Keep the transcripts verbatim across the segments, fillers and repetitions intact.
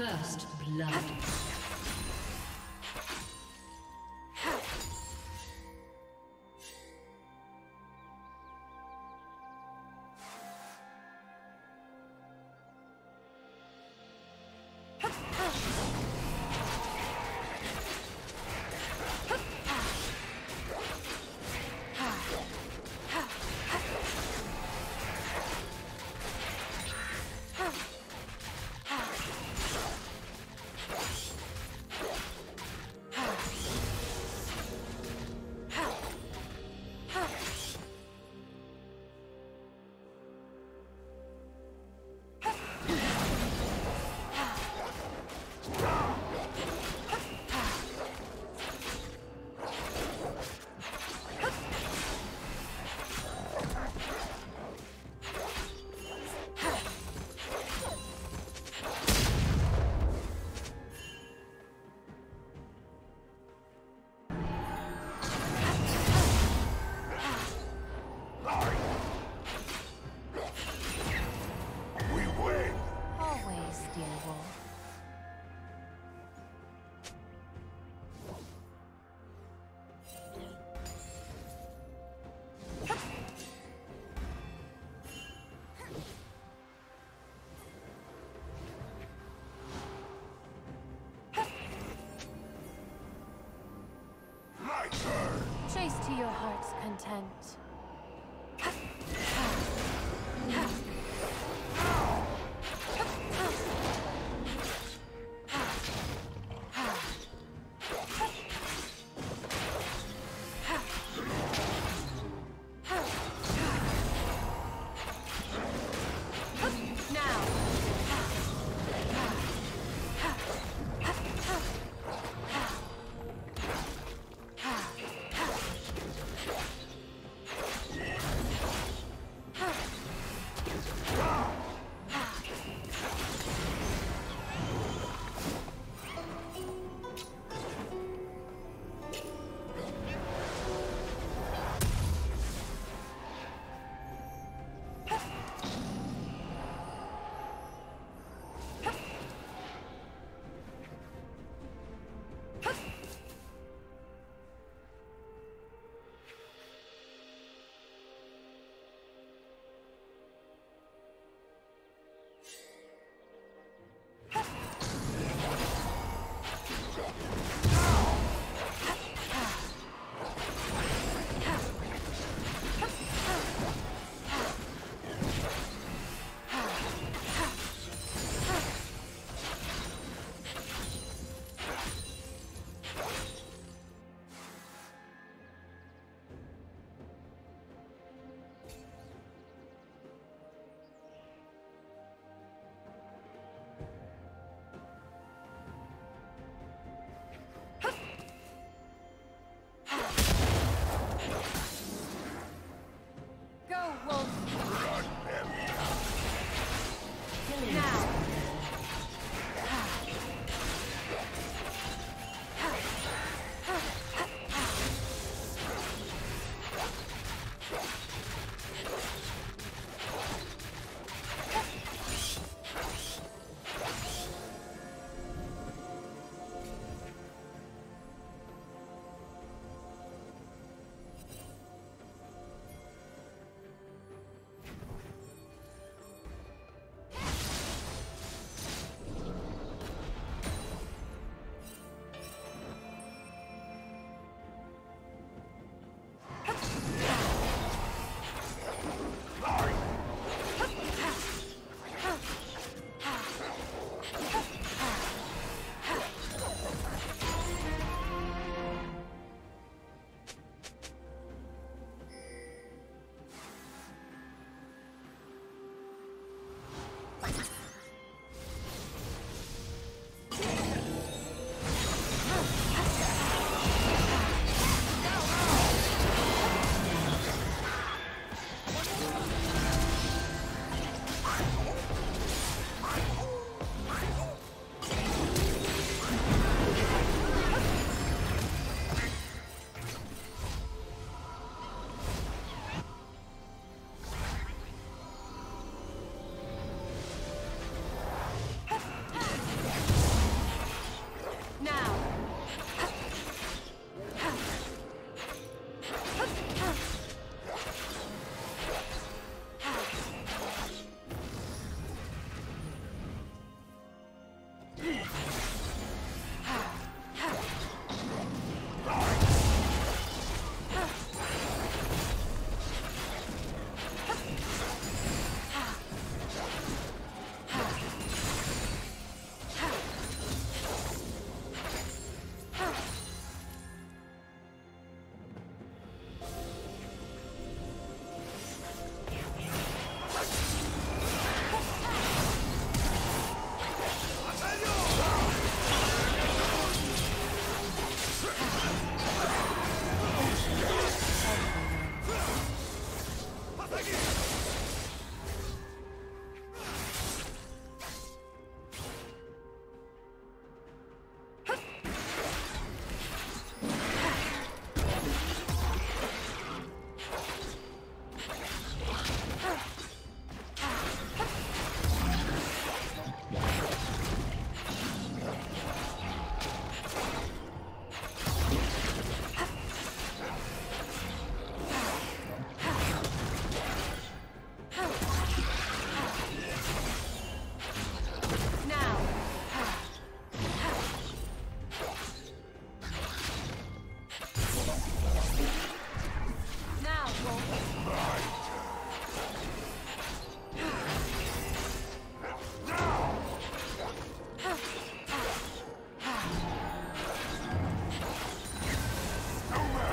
First blood. Chase to your heart's content.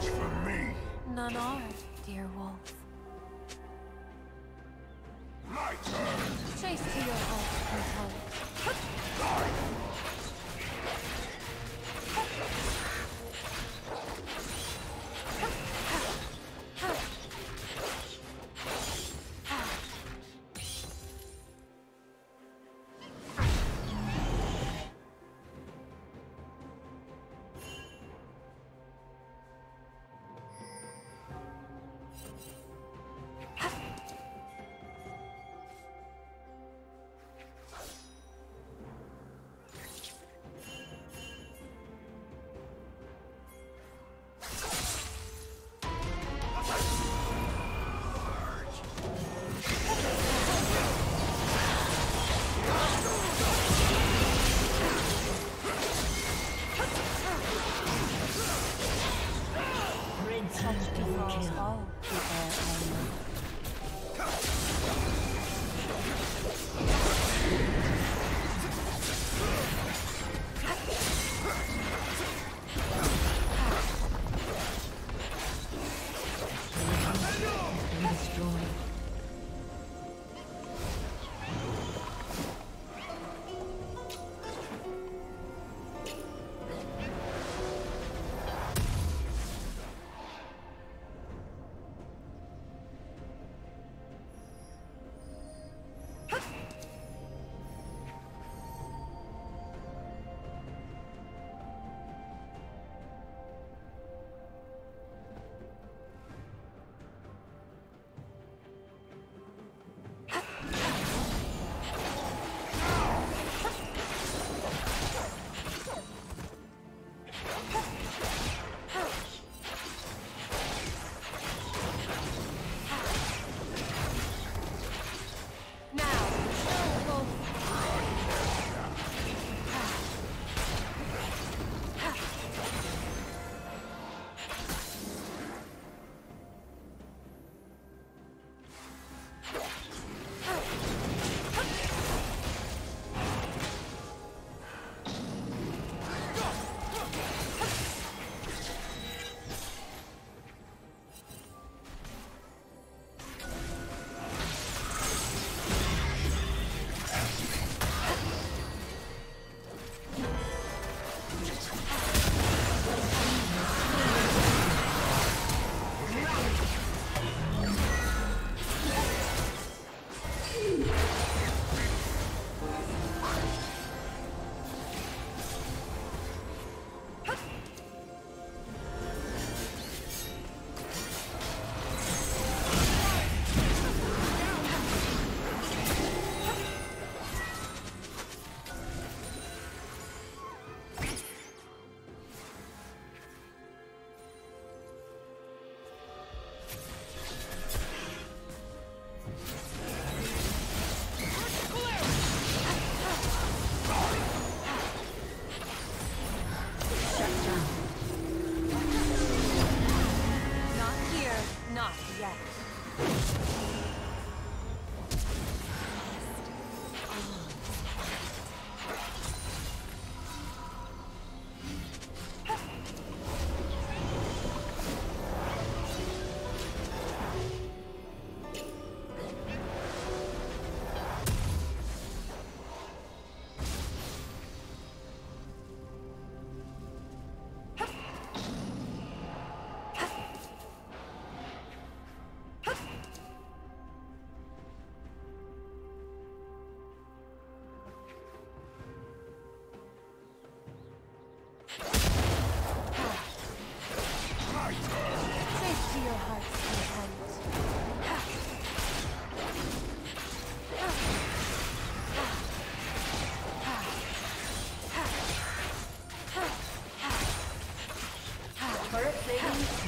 much for me. None are, dear wolf. My turn. Chase to your home.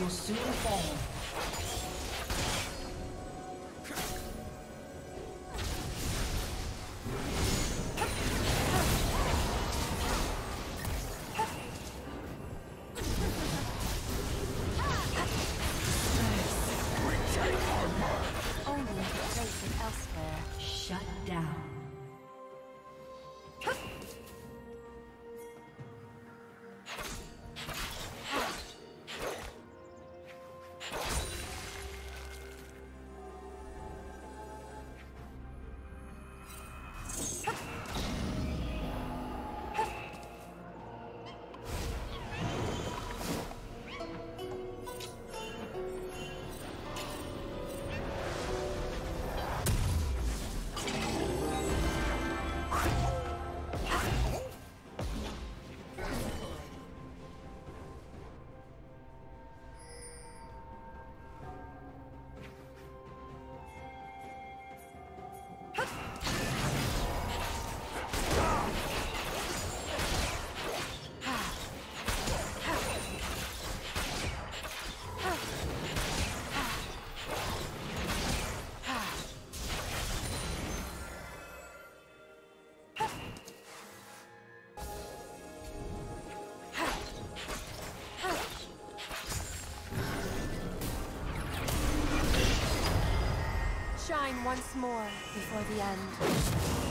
Will soon fall. shine once more before the end.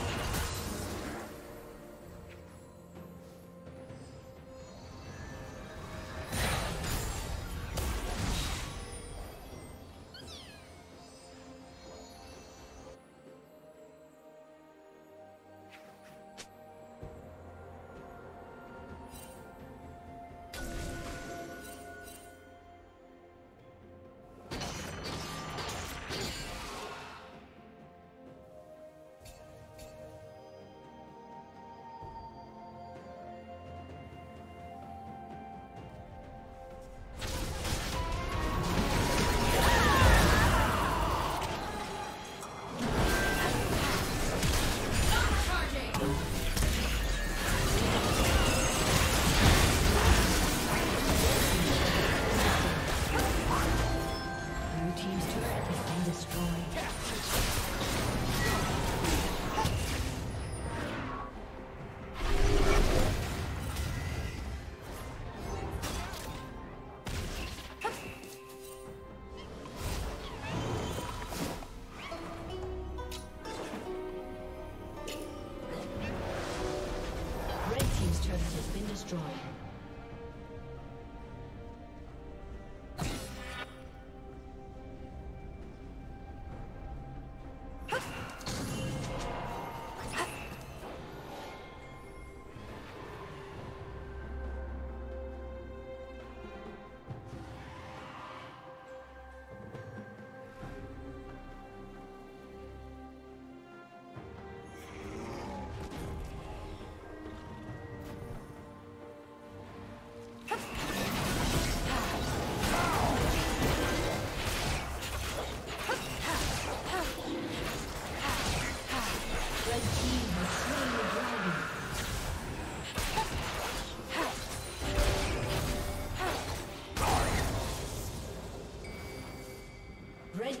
Red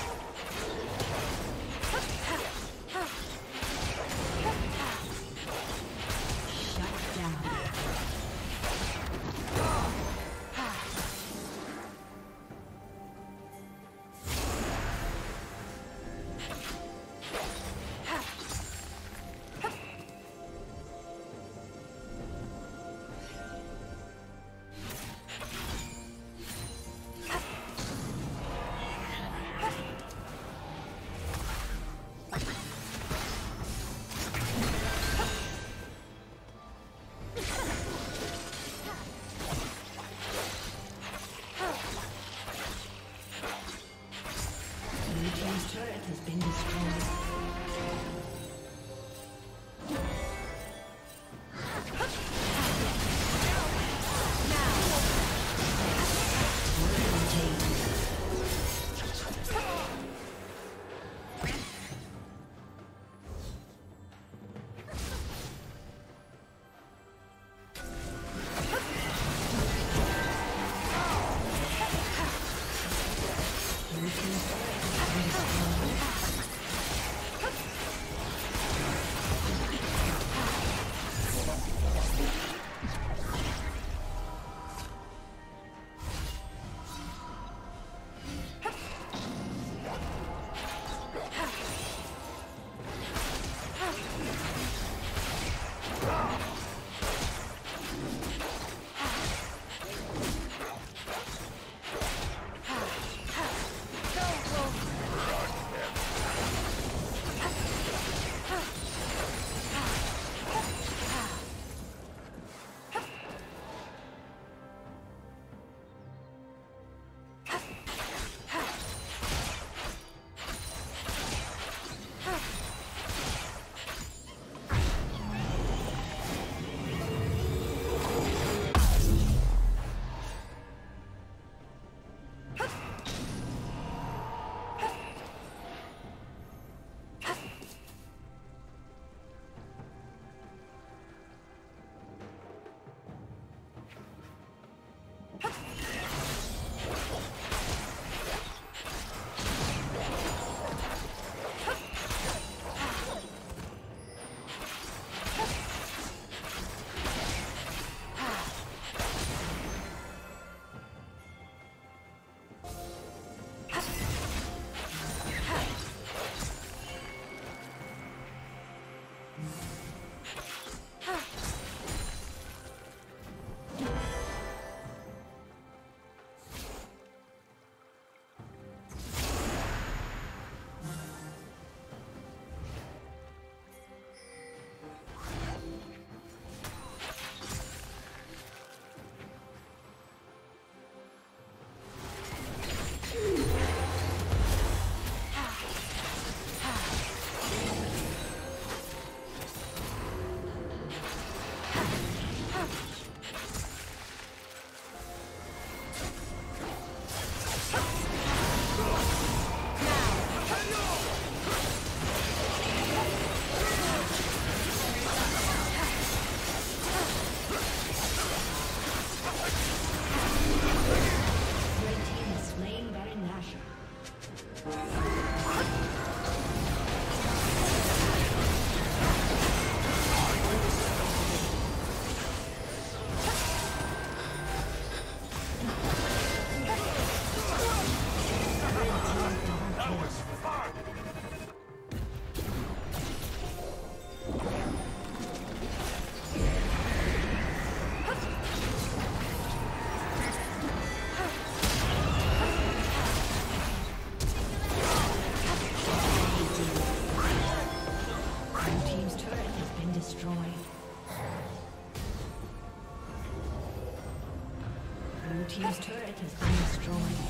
team's turret has been destroyed.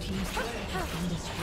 Team's turret has been destroyed.